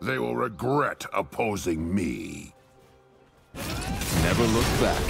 They will regret opposing me. Never look back.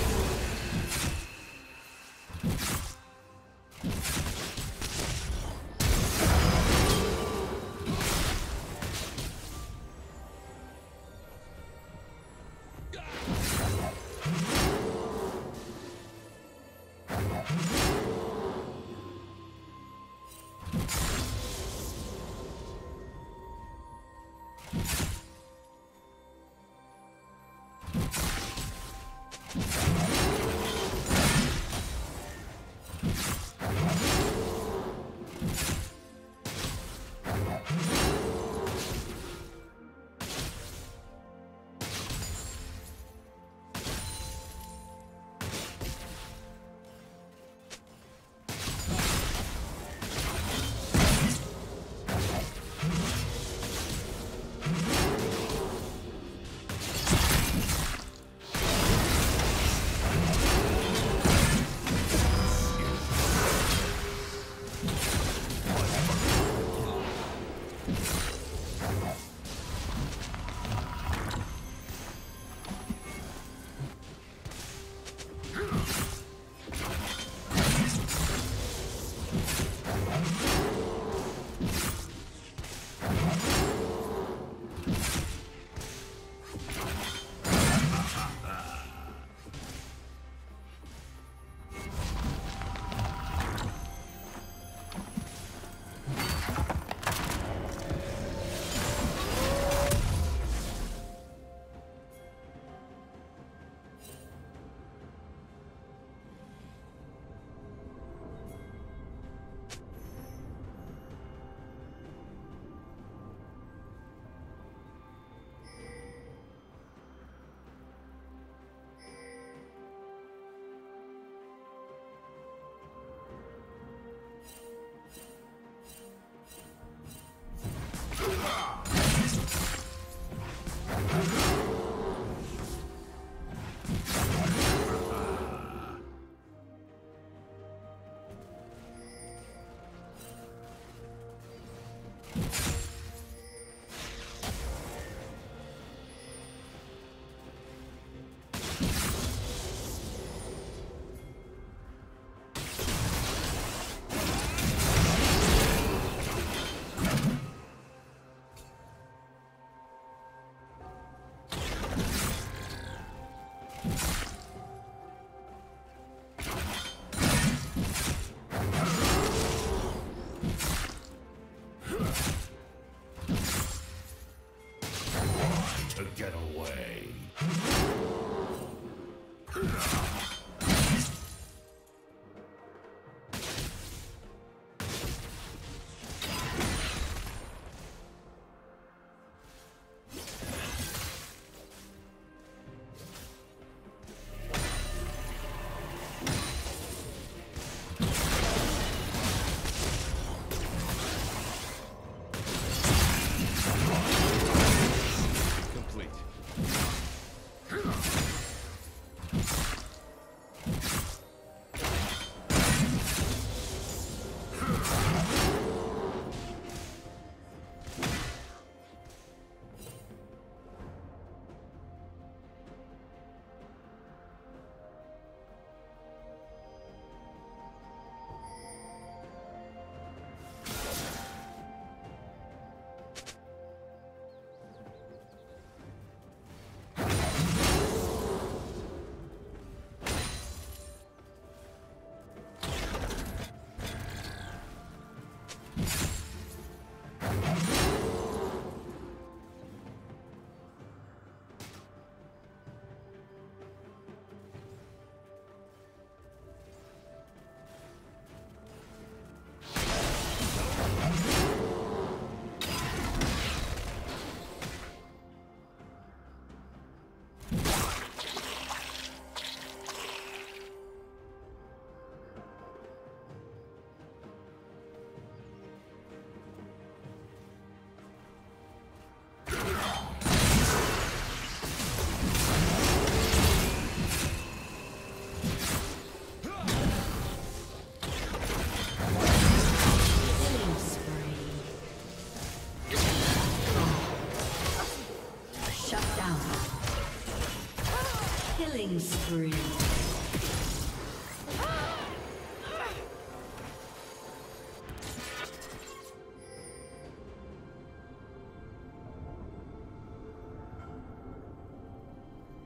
Killing spree.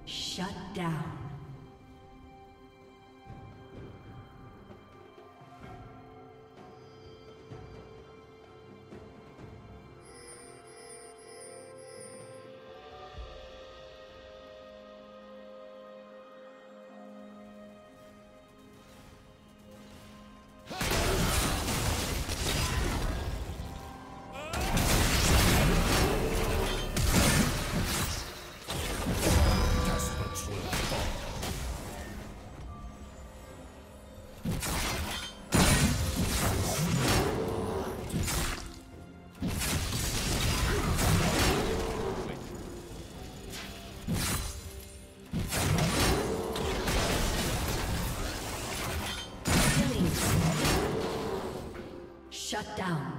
Shut down. Shut down.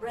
The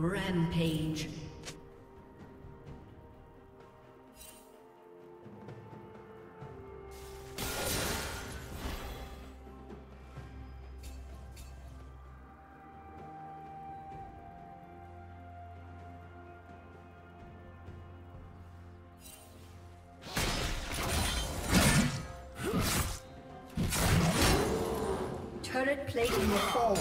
Rampage. Turret plate in the fall.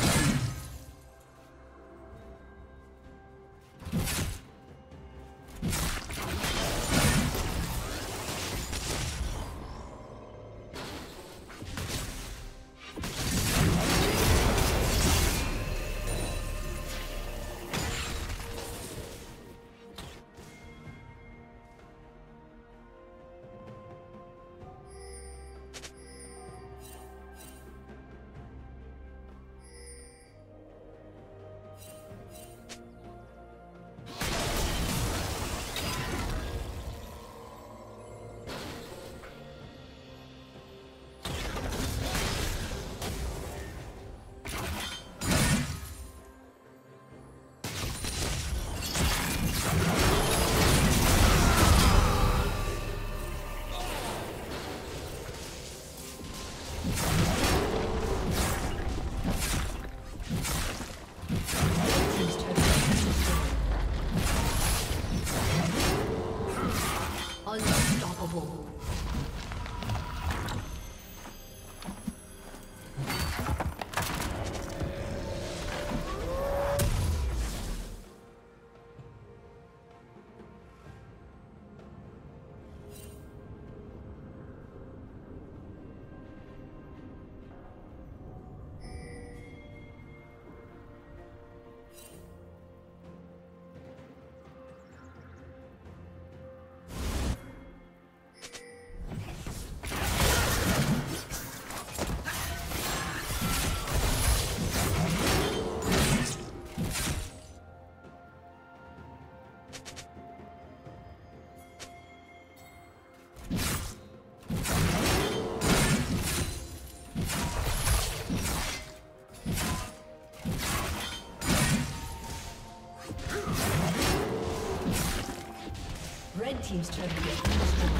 Red team's turn to get destroyed.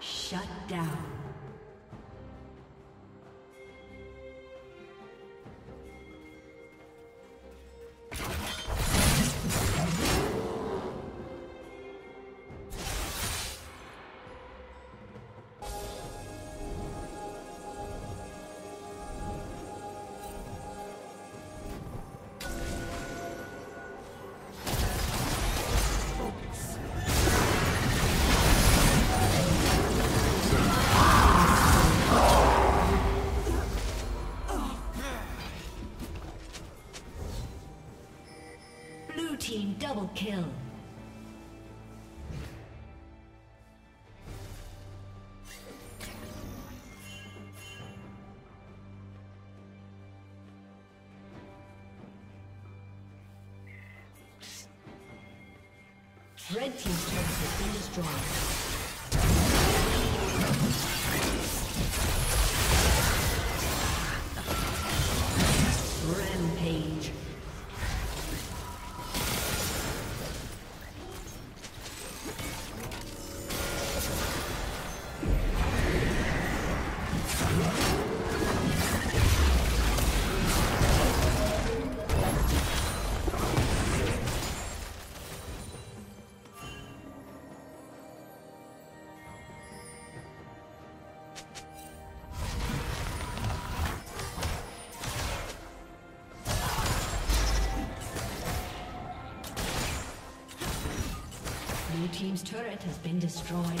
Shut down. Double kill. Red team's turret has been destroyed. Blue team's turret has been destroyed.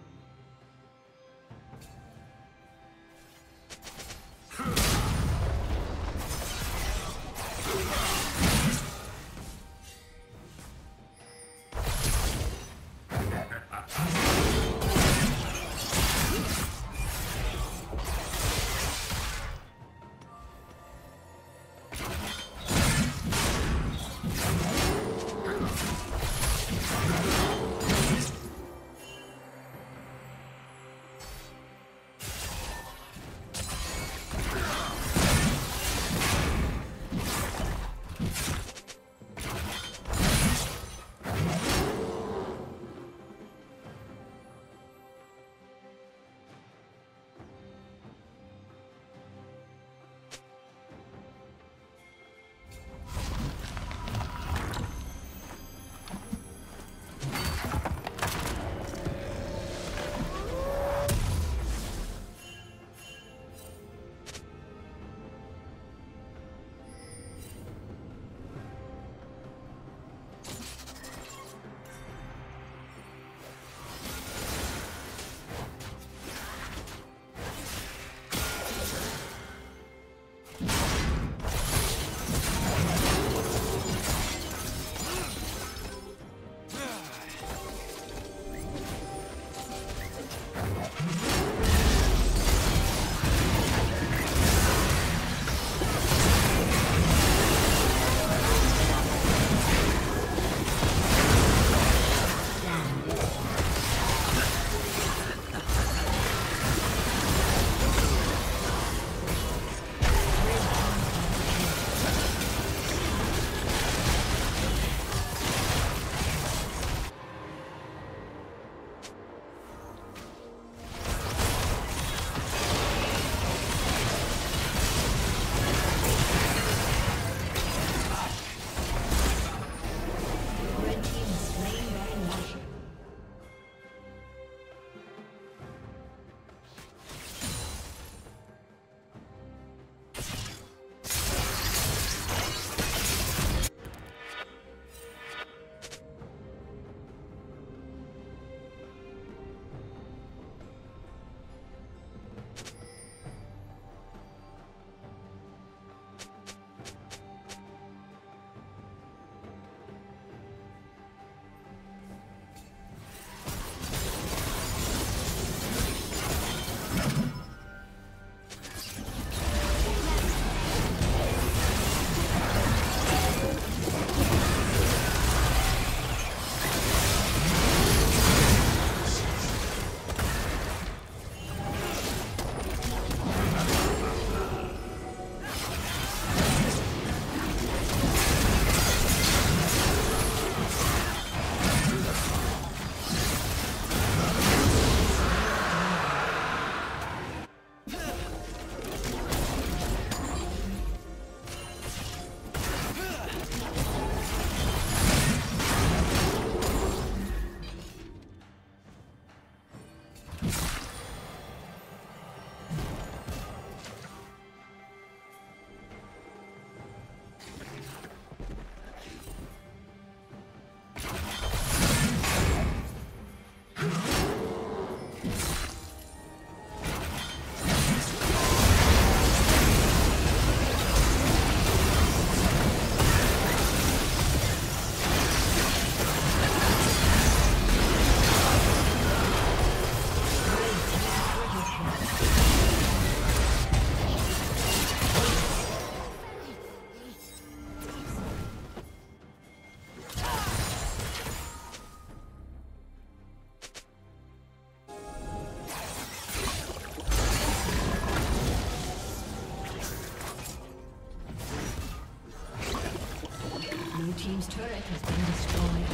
Blue team's turret has been destroyed.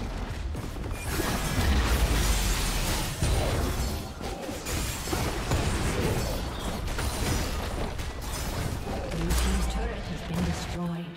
Blue team's turret has been destroyed.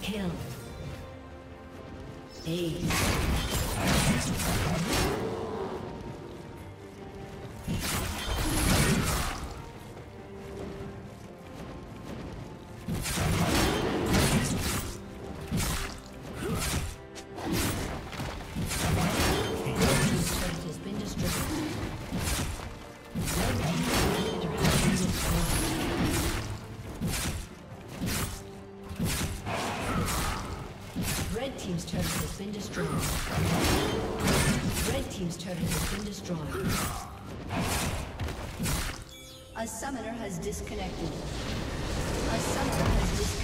Kill. Has been destroyed. team's turret has been destroyed. Red team's turret has been destroyed. A summoner has disconnected. A summoner has disconnected.